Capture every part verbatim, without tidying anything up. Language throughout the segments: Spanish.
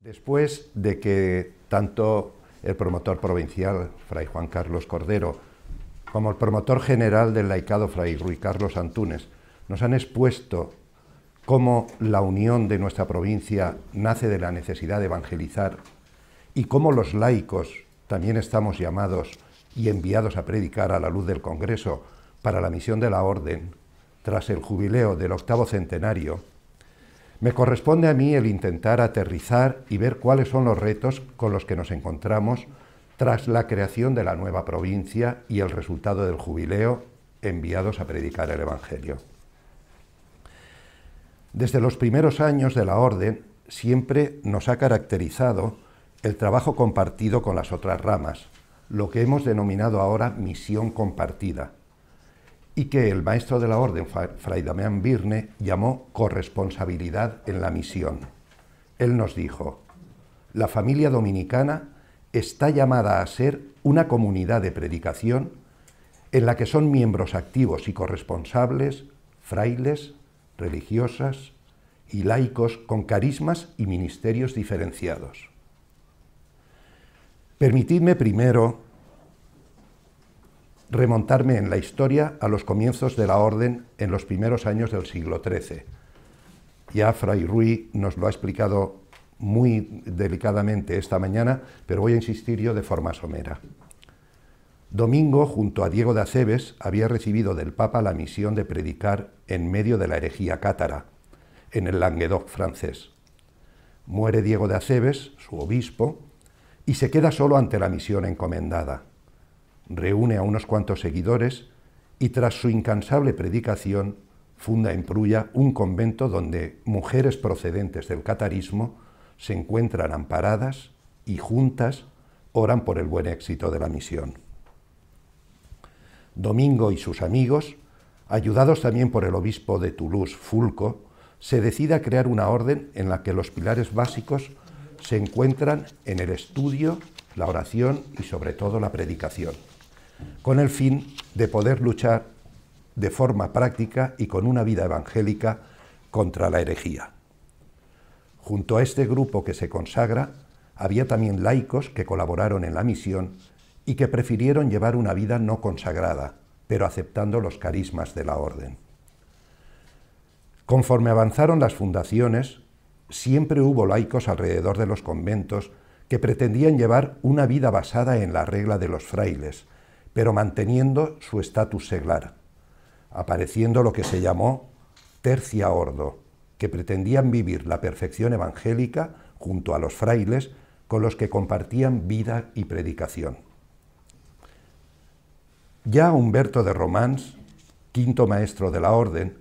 Después de que tanto el promotor provincial, Fray Juan Carlos Cordero, como el promotor general del laicado, Fray Ruy Carlos Antúnez, nos han expuesto cómo la unión de nuestra provincia nace de la necesidad de evangelizar y cómo los laicos también estamos llamados y enviados a predicar a la luz del Congreso para la misión de la Orden, tras el jubileo del octavo centenario, me corresponde a mí el intentar aterrizar y ver cuáles son los retos con los que nos encontramos tras la creación de la nueva provincia y el resultado del jubileo, enviados a predicar el Evangelio. Desde los primeros años de la Orden siempre nos ha caracterizado el trabajo compartido con las otras ramas, lo que hemos denominado ahora misión compartida, y que el maestro de la Orden, Fray Damián Birne, llamó corresponsabilidad en la misión. Él nos dijo: la familia dominicana está llamada a ser una comunidad de predicación en la que son miembros activos y corresponsables, frailes, religiosas y laicos con carismas y ministerios diferenciados. Permitidme primero remontarme en la historia a los comienzos de la Orden en los primeros años del siglo trece. Ya Fray Ruy nos lo ha explicado muy delicadamente esta mañana, pero voy a insistir yo de forma somera. Domingo, junto a Diego de Aceves, había recibido del Papa la misión de predicar en medio de la herejía cátara, en el Languedoc francés. Muere Diego de Aceves, su obispo, y se queda solo ante la misión encomendada. Reúne a unos cuantos seguidores y tras su incansable predicación funda en Prulla un convento donde mujeres procedentes del catarismo se encuentran amparadas y juntas oran por el buen éxito de la misión. Domingo y sus amigos, ayudados también por el obispo de Toulouse, Fulco, se decide a crear una orden en la que los pilares básicos se encuentran en el estudio, la oración y sobre todo la predicación, con el fin de poder luchar de forma práctica y con una vida evangélica contra la herejía. Junto a este grupo que se consagra, había también laicos que colaboraron en la misión y que prefirieron llevar una vida no consagrada, pero aceptando los carismas de la Orden. Conforme avanzaron las fundaciones, siempre hubo laicos alrededor de los conventos que pretendían llevar una vida basada en la regla de los frailes, pero manteniendo su estatus seglar, apareciendo lo que se llamó tercia ordo, que pretendían vivir la perfección evangélica junto a los frailes con los que compartían vida y predicación. Ya Humberto de Romans, quinto maestro de la Orden,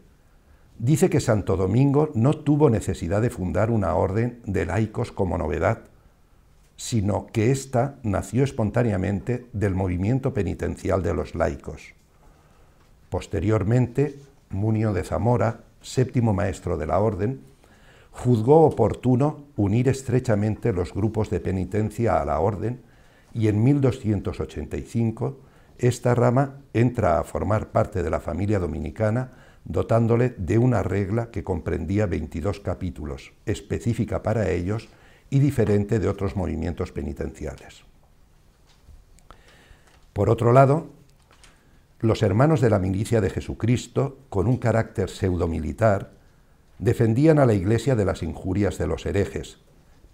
dice que Santo Domingo no tuvo necesidad de fundar una orden de laicos como novedad, sino que ésta nació espontáneamente del movimiento penitencial de los laicos. Posteriormente, Muñoz de Zamora, séptimo maestro de la Orden, juzgó oportuno unir estrechamente los grupos de penitencia a la Orden y en mil doscientos ochenta y cinco esta rama entra a formar parte de la familia dominicana dotándole de una regla que comprendía veintidós capítulos, específica para ellos y diferente de otros movimientos penitenciales. Por otro lado, los hermanos de la milicia de Jesucristo, con un carácter pseudomilitar, defendían a la Iglesia de las injurias de los herejes,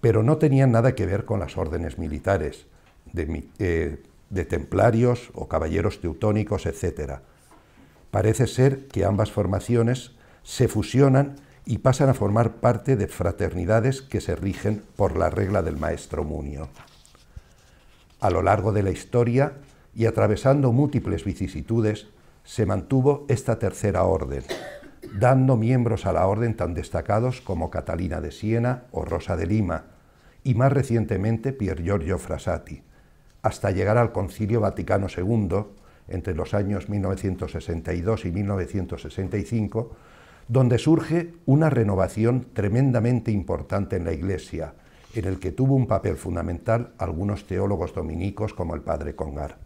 pero no tenían nada que ver con las órdenes militares, de, eh, de templarios o caballeros teutónicos, etcétera. Parece ser que ambas formaciones se fusionan y pasan a formar parte de fraternidades que se rigen por la regla del maestro Muñoz. A lo largo de la historia y atravesando múltiples vicisitudes, se mantuvo esta tercera orden, dando miembros a la orden tan destacados como Catalina de Siena o Rosa de Lima, y más recientemente Pier Giorgio Frassati, hasta llegar al Concilio Vaticano segundo, entre los años mil novecientos sesenta y dos y mil novecientos sesenta y cinco, donde surge una renovación tremendamente importante en la Iglesia, en el que tuvo un papel fundamental algunos teólogos dominicos como el Padre Congar.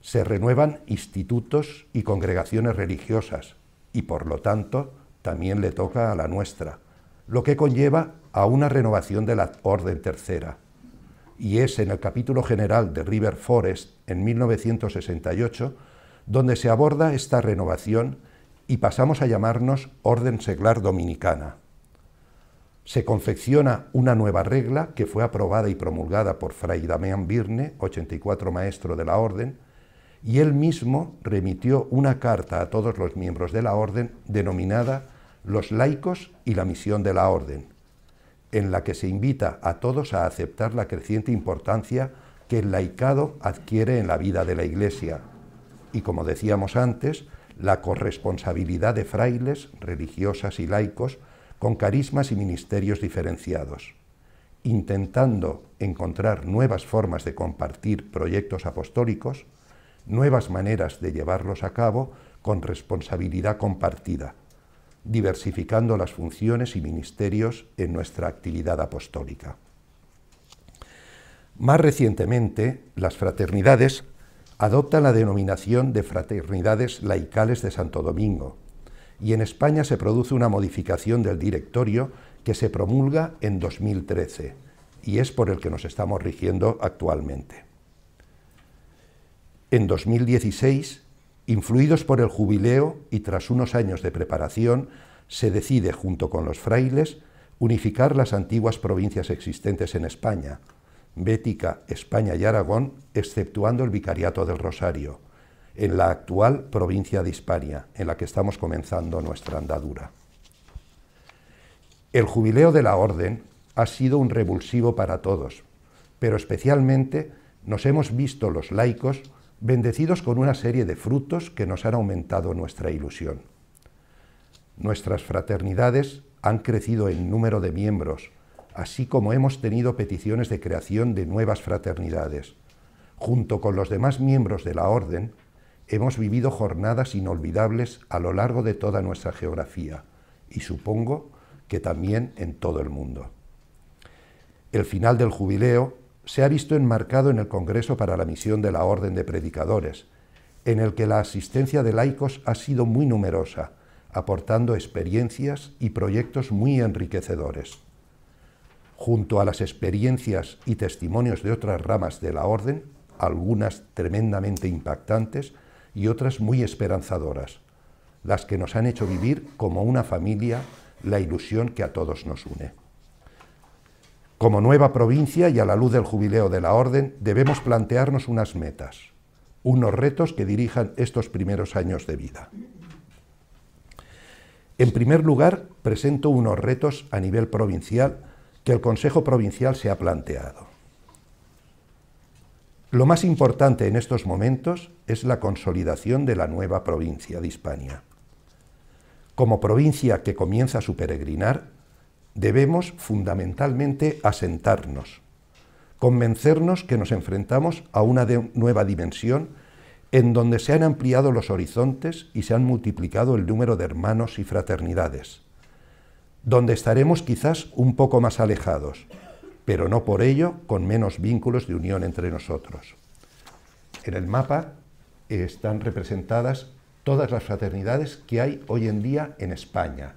Se renuevan institutos y congregaciones religiosas, y por lo tanto también le toca a la nuestra, lo que conlleva a una renovación de la Orden Tercera, y es en el capítulo general de River Forest, en mil novecientos sesenta y ocho, donde se aborda esta renovación y pasamos a llamarnos Orden Seglar Dominicana. Se confecciona una nueva regla que fue aprobada y promulgada por Fray Damián Birne, ochenta y cuatro maestro de la Orden, y él mismo remitió una carta a todos los miembros de la Orden denominada Los laicos y la misión de la Orden, en la que se invita a todos a aceptar la creciente importancia que el laicado adquiere en la vida de la Iglesia y, como decíamos antes, la corresponsabilidad de frailes, religiosas y laicos con carismas y ministerios diferenciados, intentando encontrar nuevas formas de compartir proyectos apostólicos, nuevas maneras de llevarlos a cabo con responsabilidad compartida, diversificando las funciones y ministerios en nuestra actividad apostólica. Más recientemente, las fraternidades adoptan la denominación de Fraternidades Laicales de Santo Domingo, y en España se produce una modificación del directorio que se promulga en dos mil trece, y es por el que nos estamos rigiendo actualmente. En dos mil dieciséis, influidos por el jubileo y tras unos años de preparación, se decide, junto con los frailes, unificar las antiguas provincias existentes en España, Bética, España y Aragón, exceptuando el Vicariato del Rosario, en la actual provincia de Hispania, en la que estamos comenzando nuestra andadura. El jubileo de la Orden ha sido un revulsivo para todos, pero especialmente nos hemos visto los laicos bendecidos con una serie de frutos que nos han aumentado nuestra ilusión. Nuestras fraternidades han crecido en número de miembros, así como hemos tenido peticiones de creación de nuevas fraternidades. Junto con los demás miembros de la Orden, hemos vivido jornadas inolvidables a lo largo de toda nuestra geografía y supongo que también en todo el mundo. El final del jubileo se ha visto enmarcado en el Congreso para la Misión de la Orden de Predicadores, en el que la asistencia de laicos ha sido muy numerosa, aportando experiencias y proyectos muy enriquecedores. Junto a las experiencias y testimonios de otras ramas de la Orden, algunas tremendamente impactantes y otras muy esperanzadoras, las que nos han hecho vivir como una familia la ilusión que a todos nos une. Como nueva provincia y a la luz del jubileo de la Orden, debemos plantearnos unas metas, unos retos que dirijan estos primeros años de vida. En primer lugar, presento unos retos a nivel provincial que el Consejo Provincial se ha planteado. Lo más importante en estos momentos es la consolidación de la nueva provincia de Hispania. Como provincia que comienza su peregrinar, debemos fundamentalmente asentarnos, convencernos que nos enfrentamos a una nueva dimensión en donde se han ampliado los horizontes y se han multiplicado el número de hermanos y fraternidades, donde estaremos quizás un poco más alejados, pero no por ello con menos vínculos de unión entre nosotros. En el mapa están representadas todas las fraternidades que hay hoy en día en España.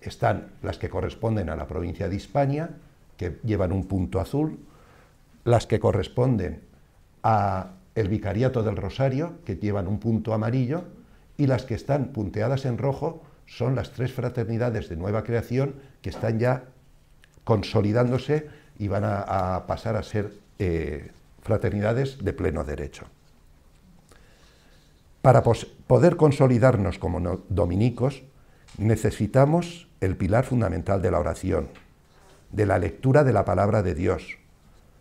Están las que corresponden a la provincia de Hispania, que llevan un punto azul, las que corresponden a el Vicariato del Rosario, que llevan un punto amarillo, y las que están punteadas en rojo son las tres fraternidades de nueva creación que están ya consolidándose y van a, a pasar a ser eh, fraternidades de pleno derecho. Para poder consolidarnos como no dominicos, necesitamos el pilar fundamental de la oración, de la lectura de la palabra de Dios,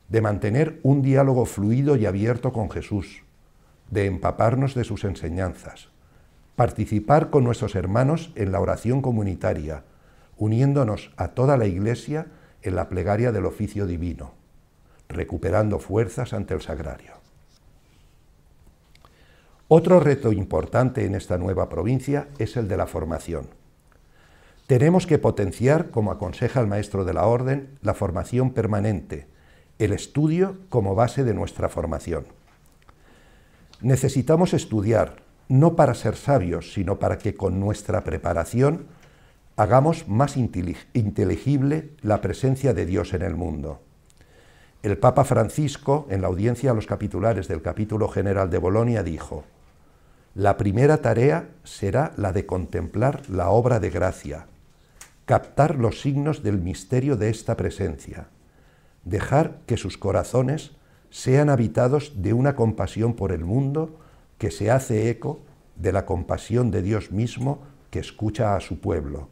de mantener un diálogo fluido y abierto con Jesús, de empaparnos de sus enseñanzas, participar con nuestros hermanos en la oración comunitaria, uniéndonos a toda la Iglesia en la plegaria del oficio divino, recuperando fuerzas ante el sagrario. Otro reto importante en esta nueva provincia es el de la formación. Tenemos que potenciar, como aconseja el maestro de la Orden, la formación permanente, el estudio como base de nuestra formación. Necesitamos estudiar, no para ser sabios, sino para que con nuestra preparación hagamos más inteligible la presencia de Dios en el mundo. El Papa Francisco, en la audiencia a los capitulares del Capítulo General de Bolonia, dijo: la primera tarea será la de contemplar la obra de gracia, captar los signos del misterio de esta presencia, dejar que sus corazones sean habitados de una compasión por el mundo que se hace eco de la compasión de Dios mismo que escucha a su pueblo,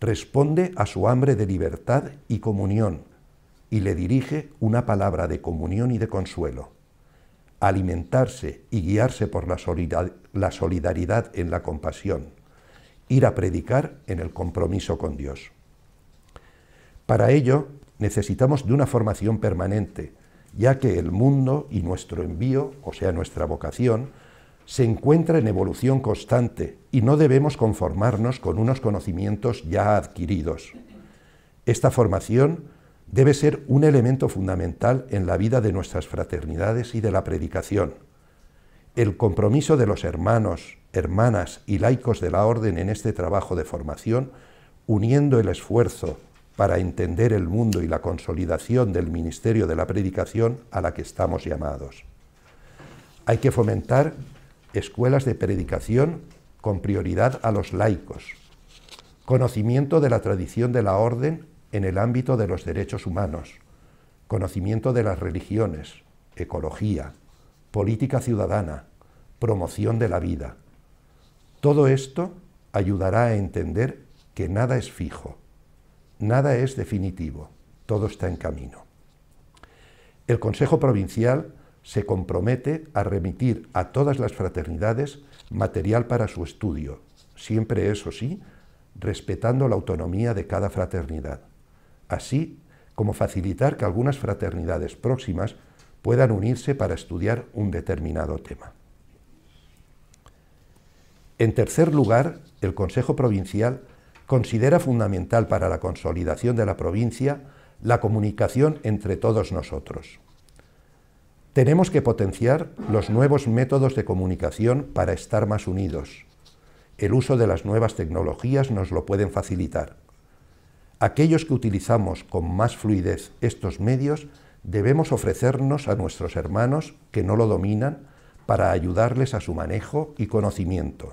responde a su hambre de libertad y comunión, y le dirige una palabra de comunión y de consuelo. Alimentarse y guiarse por la solidaridad en la compasión. Ir a predicar en el compromiso con Dios. Para ello necesitamos de una formación permanente, ya que el mundo y nuestro envío, o sea, nuestra vocación, se encuentra en evolución constante y no debemos conformarnos con unos conocimientos ya adquiridos. Esta formación debe ser un elemento fundamental en la vida de nuestras fraternidades y de la predicación. El compromiso de los hermanos, hermanas y laicos de la Orden en este trabajo de formación, uniendo el esfuerzo para entender el mundo y la consolidación del ministerio de la predicación a la que estamos llamados. Hay que fomentar escuelas de predicación con prioridad a los laicos, conocimiento de la tradición de la Orden en el ámbito de los derechos humanos, conocimiento de las religiones, ecología, política ciudadana, promoción de la vida. Todo esto ayudará a entender que nada es fijo, nada es definitivo, todo está en camino. El Consejo Provincial se compromete a remitir a todas las fraternidades material para su estudio, siempre eso sí, respetando la autonomía de cada fraternidad, así como facilitar que algunas fraternidades próximas puedan unirse para estudiar un determinado tema. En tercer lugar, el Consejo Provincial considera fundamental para la consolidación de la provincia la comunicación entre todos nosotros. Tenemos que potenciar los nuevos métodos de comunicación para estar más unidos. El uso de las nuevas tecnologías nos lo pueden facilitar. Aquellos que utilizamos con más fluidez estos medios debemos ofrecernos a nuestros hermanos que no lo dominan para ayudarles a su manejo y conocimiento.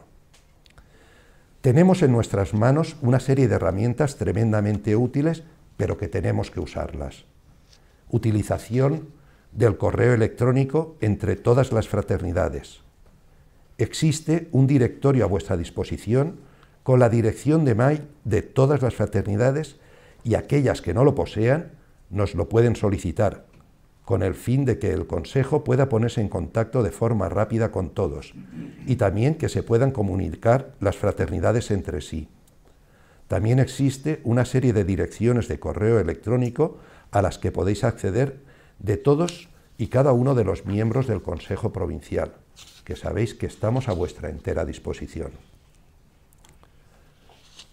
Tenemos en nuestras manos una serie de herramientas tremendamente útiles, pero que tenemos que usarlas. Utilización del correo electrónico entre todas las fraternidades. Existe un directorio a vuestra disposición con la dirección de mail de todas las fraternidades y aquellas que no lo posean nos lo pueden solicitar, con el fin de que el Consejo pueda ponerse en contacto de forma rápida con todos y también que se puedan comunicar las fraternidades entre sí. También existe una serie de direcciones de correo electrónico a las que podéis acceder de todos y cada uno de los miembros del Consejo Provincial, que sabéis que estamos a vuestra entera disposición.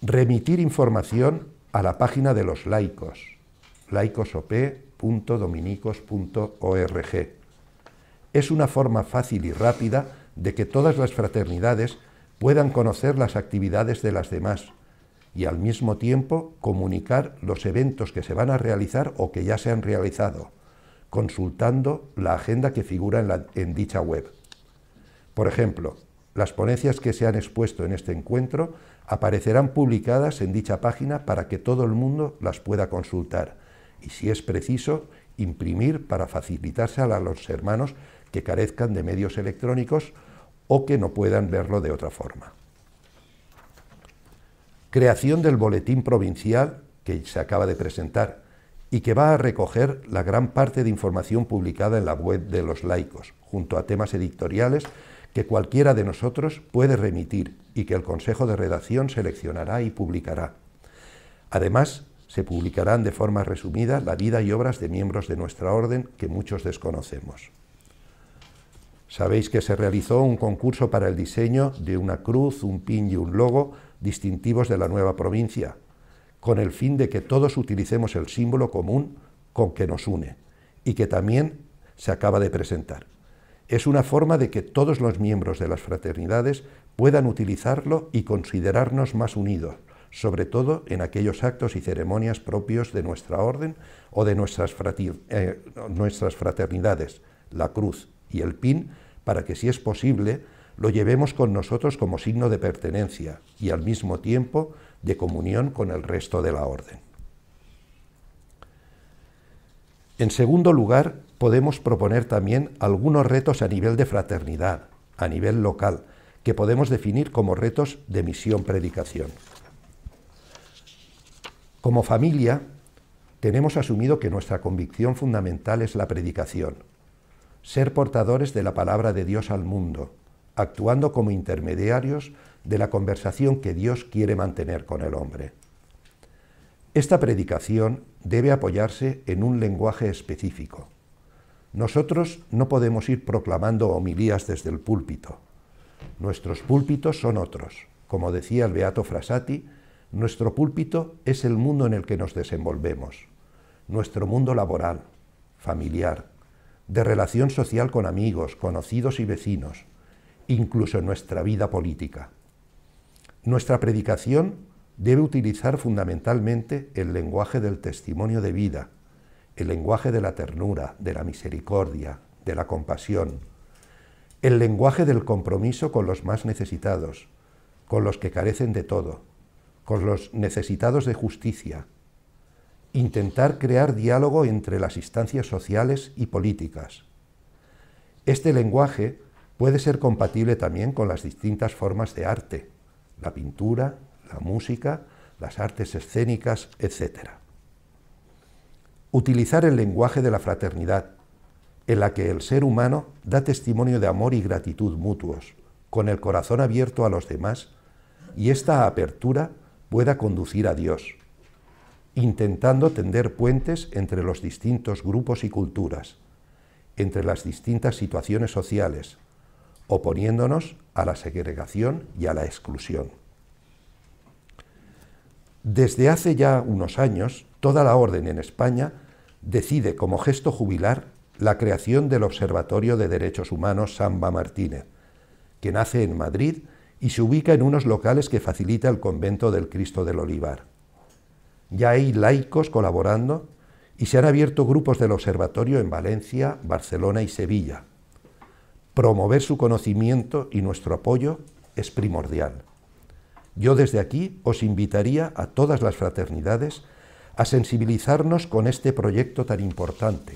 Remitir información a la página de los laicos, laicosop punto dominicos punto org. Es una forma fácil y rápida de que todas las fraternidades puedan conocer las actividades de las demás y al mismo tiempo comunicar los eventos que se van a realizar o que ya se han realizado, consultando la agenda que figura en, la, en dicha web. Por ejemplo, las ponencias que se han expuesto en este encuentro aparecerán publicadas en dicha página para que todo el mundo las pueda consultar y, si es preciso, imprimir para facilitarse a los hermanos que carezcan de medios electrónicos o que no puedan verlo de otra forma. Creación del boletín provincial que se acaba de presentar y que va a recoger la gran parte de información publicada en la web de los laicos, junto a temas editoriales que cualquiera de nosotros puede remitir y que el Consejo de Redacción seleccionará y publicará. Además, se publicarán de forma resumida la vida y obras de miembros de nuestra Orden que muchos desconocemos. Sabéis que se realizó un concurso para el diseño de una cruz, un pin y un logo distintivos de la nueva provincia, con el fin de que todos utilicemos el símbolo común con que nos une y que también se acaba de presentar. Es una forma de que todos los miembros de las fraternidades puedan utilizarlo y considerarnos más unidos, sobre todo en aquellos actos y ceremonias propios de nuestra orden o de nuestras, eh, nuestras fraternidades, la cruz y el pin, para que, si es posible, lo llevemos con nosotros como signo de pertenencia y al mismo tiempo de comunión con el resto de la orden. En segundo lugar, podemos proponer también algunos retos a nivel de fraternidad, a nivel local, que podemos definir como retos de misión-predicación. Como familia, tenemos asumido que nuestra convicción fundamental es la predicación, ser portadores de la palabra de Dios al mundo, actuando como intermediarios de la conversación que Dios quiere mantener con el hombre. Esta predicación debe apoyarse en un lenguaje específico. Nosotros no podemos ir proclamando homilías desde el púlpito. Nuestros púlpitos son otros. Como decía el beato Frassati, nuestro púlpito es el mundo en el que nos desenvolvemos, nuestro mundo laboral, familiar, de relación social con amigos, conocidos y vecinos, incluso en nuestra vida política. Nuestra predicación debe utilizar fundamentalmente el lenguaje del testimonio de vida, el lenguaje de la ternura, de la misericordia, de la compasión, el lenguaje del compromiso con los más necesitados, con los que carecen de todo, con los necesitados de justicia, intentar crear diálogo entre las instancias sociales y políticas. Este lenguaje puede ser compatible también con las distintas formas de arte, la pintura, la música, las artes escénicas, etcétera. Utilizar el lenguaje de la fraternidad, en la que el ser humano da testimonio de amor y gratitud mutuos, con el corazón abierto a los demás, y esta apertura pueda conducir a Dios, intentando tender puentes entre los distintos grupos y culturas, entre las distintas situaciones sociales, oponiéndonos a la segregación y a la exclusión. Desde hace ya unos años, toda la orden en España decide como gesto jubilar la creación del Observatorio de Derechos Humanos Samba Martínez, que nace en Madrid y se ubica en unos locales que facilita el convento del Cristo del Olivar. Ya hay laicos colaborando y se han abierto grupos del observatorio en Valencia, Barcelona y Sevilla. Promover su conocimiento y nuestro apoyo es primordial. Yo desde aquí os invitaría a todas las fraternidades a sensibilizarnos con este proyecto tan importante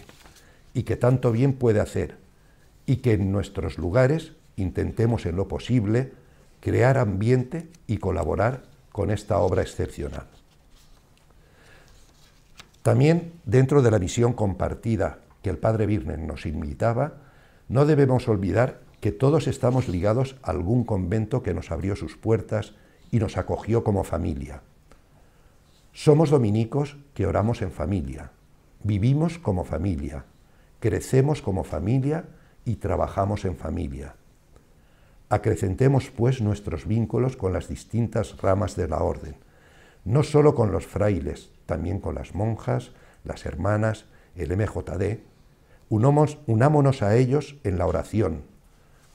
y que tanto bien puede hacer, y que en nuestros lugares intentemos en lo posible crear ambiente y colaborar con esta obra excepcional. También, dentro de la misión compartida que el padre Birne nos invitaba, no debemos olvidar que todos estamos ligados a algún convento que nos abrió sus puertas y nos acogió como familia. Somos dominicos que oramos en familia, vivimos como familia, crecemos como familia y trabajamos en familia. Acrecentemos, pues, nuestros vínculos con las distintas ramas de la orden, no solo con los frailes, también con las monjas, las hermanas, el M J D. Unamos, unámonos a ellos en la oración,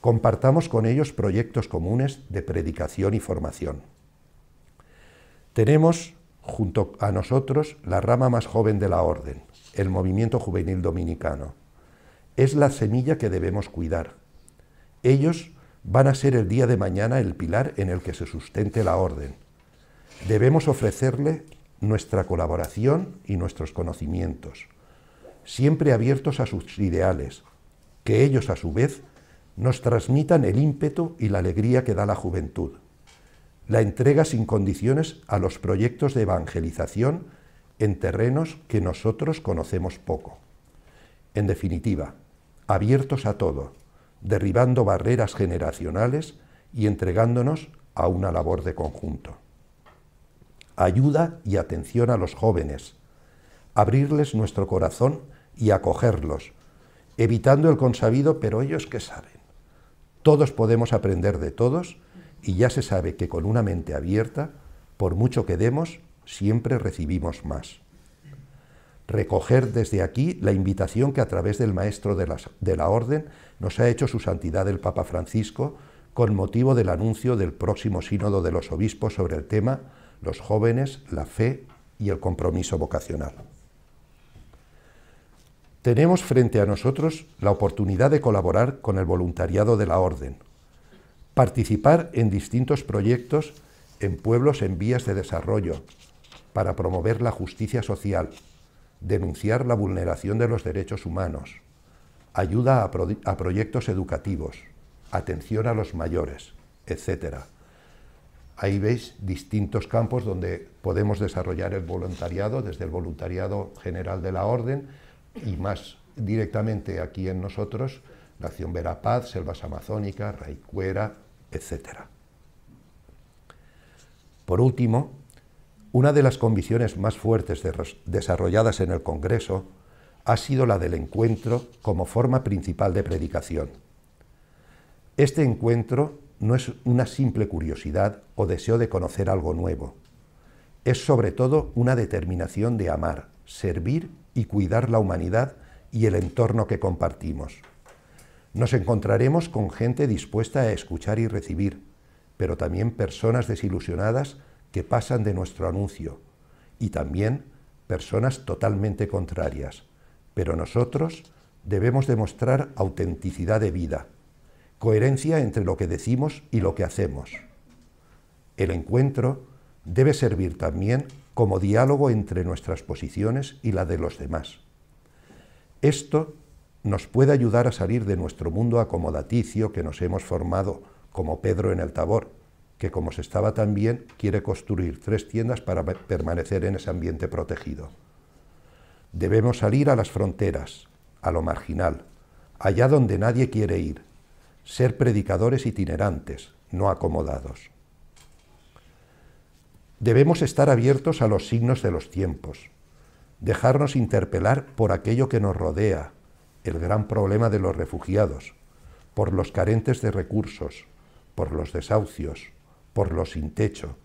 compartamos con ellos proyectos comunes de predicación y formación. Tenemos junto a nosotros la rama más joven de la orden, el movimiento juvenil dominicano. Es la semilla que debemos cuidar. Ellos van a ser el día de mañana el pilar en el que se sustente la orden. Debemos ofrecerle nuestra colaboración y nuestros conocimientos, siempre abiertos a sus ideales, que ellos a su vez nos transmitan el ímpetu y la alegría que da la juventud, la entrega sin condiciones a los proyectos de evangelización en terrenos que nosotros conocemos poco. En definitiva, abiertos a todo, derribando barreras generacionales y entregándonos a una labor de conjunto. Ayuda y atención a los jóvenes, abrirles nuestro corazón y acogerlos, evitando el consabido, pero ellos qué saben. Todos podemos aprender de todos, y ya se sabe que con una mente abierta, por mucho que demos, siempre recibimos más. Recoger desde aquí la invitación que a través del maestro de, las, de la orden nos ha hecho su santidad el Papa Francisco con motivo del anuncio del próximo sínodo de los obispos sobre el tema los jóvenes, la fe y el compromiso vocacional. Tenemos frente a nosotros la oportunidad de colaborar con el voluntariado de la Orden, participar en distintos proyectos en pueblos en vías de desarrollo, para promover la justicia social, denunciar la vulneración de los derechos humanos, ayuda a, pro a proyectos educativos, atención a los mayores, etcétera. Ahí veis distintos campos donde podemos desarrollar el voluntariado, desde el voluntariado general de la Orden y más directamente aquí en nosotros, la Acción Verapaz, Selvas Amazónicas, Raicuera, etcétera. Por último, una de las convicciones más fuertes de desarrolladas en el Congreso ha sido la del encuentro como forma principal de predicación. Este encuentro no es una simple curiosidad o deseo de conocer algo nuevo. Es sobre todo una determinación de amar, servir y cuidar la humanidad y el entorno que compartimos. Nos encontraremos con gente dispuesta a escuchar y recibir, pero también personas desilusionadas que pasan de nuestro anuncio, y también personas totalmente contrarias. Pero nosotros debemos demostrar autenticidad de vida, coherencia entre lo que decimos y lo que hacemos. El encuentro debe servir también como diálogo entre nuestras posiciones y la de los demás. Esto nos puede ayudar a salir de nuestro mundo acomodaticio que nos hemos formado como Pedro en el Tabor, que como se estaba tan bien, quiere construir tres tiendas para permanecer en ese ambiente protegido. Debemos salir a las fronteras, a lo marginal, allá donde nadie quiere ir, ser predicadores itinerantes, no acomodados. Debemos estar abiertos a los signos de los tiempos, dejarnos interpelar por aquello que nos rodea, el gran problema de los refugiados, por los carentes de recursos, por los desahucios, por los sin techo,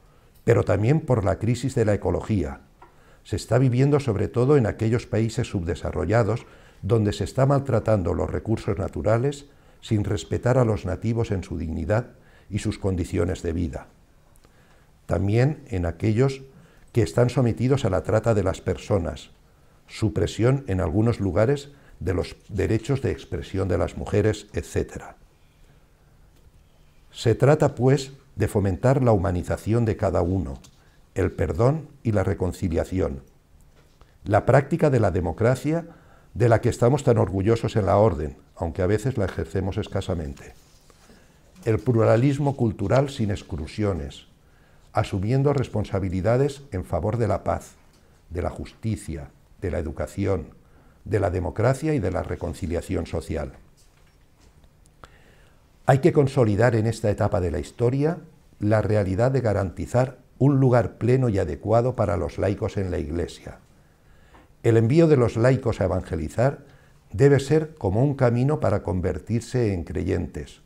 pero también por la crisis de la ecología. Se está viviendo sobre todo en aquellos países subdesarrollados donde se está maltratando los recursos naturales sin respetar a los nativos en su dignidad y sus condiciones de vida. También en aquellos que están sometidos a la trata de las personas, supresión en algunos lugares de los derechos de expresión de las mujeres, etcétera. Se trata, pues, de fomentar la humanización de cada uno, el perdón y la reconciliación. La práctica de la democracia, de la que estamos tan orgullosos en la Orden, aunque a veces la ejercemos escasamente. El pluralismo cultural sin exclusiones, asumiendo responsabilidades en favor de la paz, de la justicia, de la educación, de la democracia y de la reconciliación social. Hay que consolidar en esta etapa de la historia la realidad de garantizar un lugar pleno y adecuado para los laicos en la Iglesia. El envío de los laicos a evangelizar debe ser como un camino para convertirse en creyentes,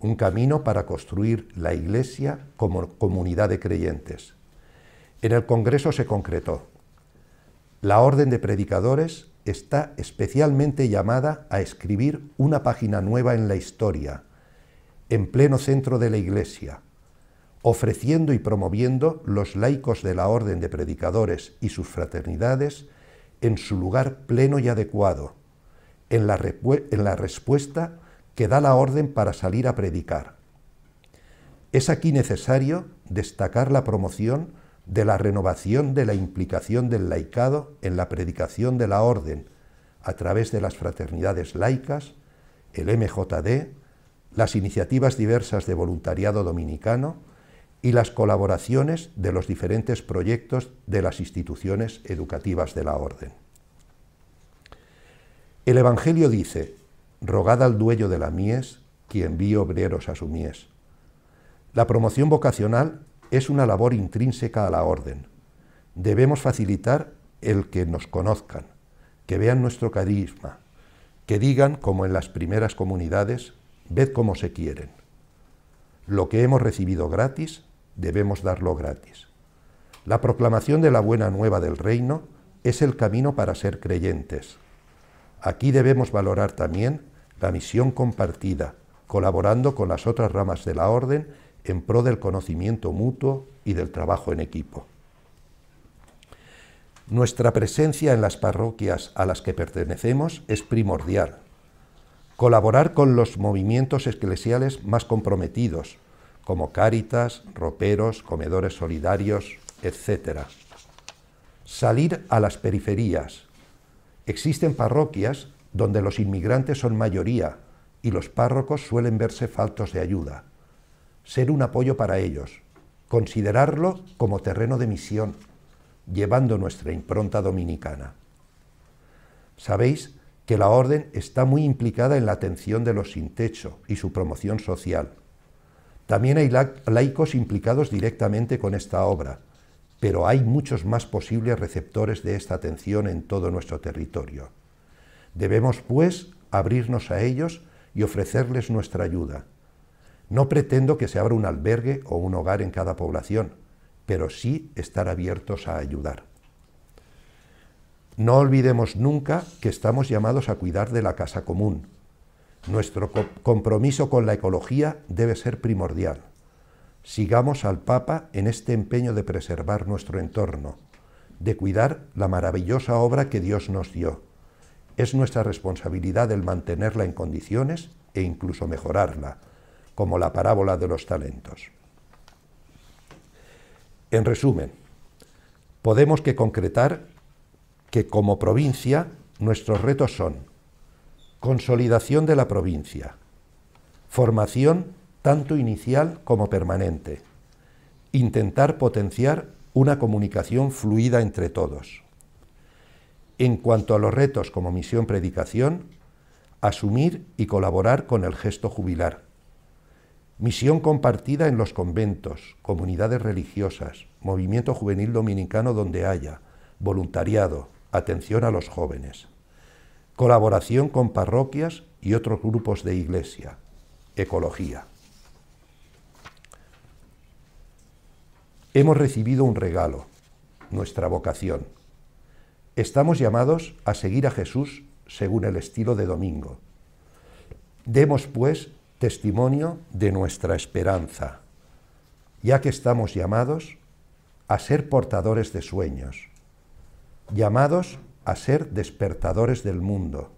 un camino para construir la Iglesia como comunidad de creyentes. En el Congreso se concretó. La Orden de Predicadores está especialmente llamada a escribir una página nueva en la historia, en pleno centro de la Iglesia, ofreciendo y promoviendo los laicos de la Orden de Predicadores y sus fraternidades en su lugar pleno y adecuado, en la, en la respuesta que da la Orden para salir a predicar. Es aquí necesario destacar la promoción de la renovación de la implicación del laicado en la predicación de la Orden, a través de las fraternidades laicas, el M J D, las iniciativas diversas de voluntariado dominicano y las colaboraciones de los diferentes proyectos de las instituciones educativas de la Orden. El Evangelio dice: «Rogad al dueño de la mies, que envíe obreros a su mies». La promoción vocacional es una labor intrínseca a la Orden. Debemos facilitar el que nos conozcan, que vean nuestro carisma, que digan, como en las primeras comunidades, «ved cómo se quieren». Lo que hemos recibido gratis, debemos darlo gratis. La proclamación de la buena nueva del reino es el camino para ser creyentes. Aquí debemos valorar también la misión compartida, colaborando con las otras ramas de la Orden en pro del conocimiento mutuo y del trabajo en equipo. Nuestra presencia en las parroquias a las que pertenecemos es primordial. Colaborar con los movimientos eclesiales más comprometidos, como Cáritas, roperos, comedores solidarios, etcétera. Salir a las periferias. Existen parroquias donde los inmigrantes son mayoría y los párrocos suelen verse faltos de ayuda. Ser un apoyo para ellos, considerarlo como terreno de misión, llevando nuestra impronta dominicana. Sabéis que la Orden está muy implicada en la atención de los sin techo y su promoción social. También hay laicos implicados directamente con esta obra, pero hay muchos más posibles receptores de esta atención en todo nuestro territorio. Debemos, pues, abrirnos a ellos y ofrecerles nuestra ayuda. No pretendo que se abra un albergue o un hogar en cada población, pero sí estar abiertos a ayudar. No olvidemos nunca que estamos llamados a cuidar de la casa común. Nuestro co- compromiso con la ecología debe ser primordial. Sigamos al Papa en este empeño de preservar nuestro entorno, de cuidar la maravillosa obra que Dios nos dio. Es nuestra responsabilidad el mantenerla en condiciones e incluso mejorarla, como la parábola de los talentos. En resumen, podemos que concretar que como provincia nuestros retos son consolidación de la provincia, formación tanto inicial como permanente, intentar potenciar una comunicación fluida entre todos. En cuanto a los retos como misión predicación, asumir y colaborar con el gesto jubilar, misión compartida en los conventos, comunidades religiosas, movimiento juvenil dominicano donde haya, voluntariado, atención a los jóvenes, colaboración con parroquias y otros grupos de iglesia, ecología. Hemos recibido un regalo, nuestra vocación. Estamos llamados a seguir a Jesús según el estilo de Domingo. Demos, pues, testimonio de nuestra esperanza, ya que estamos llamados a ser portadores de sueños, llamados a ser despertadores del mundo,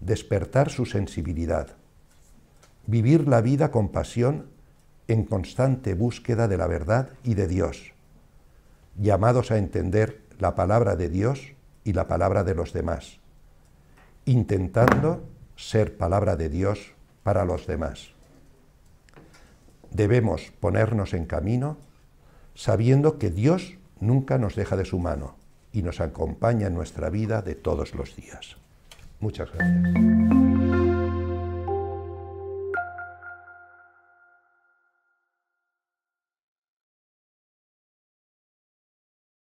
despertar su sensibilidad, vivir la vida con pasión en constante búsqueda de la verdad y de Dios, llamados a entender la palabra de Dios y la palabra de los demás, intentando ser palabra de Dios para los demás. Debemos ponernos en camino sabiendo que Dios nunca nos deja de su mano y nos acompaña en nuestra vida de todos los días. Muchas gracias.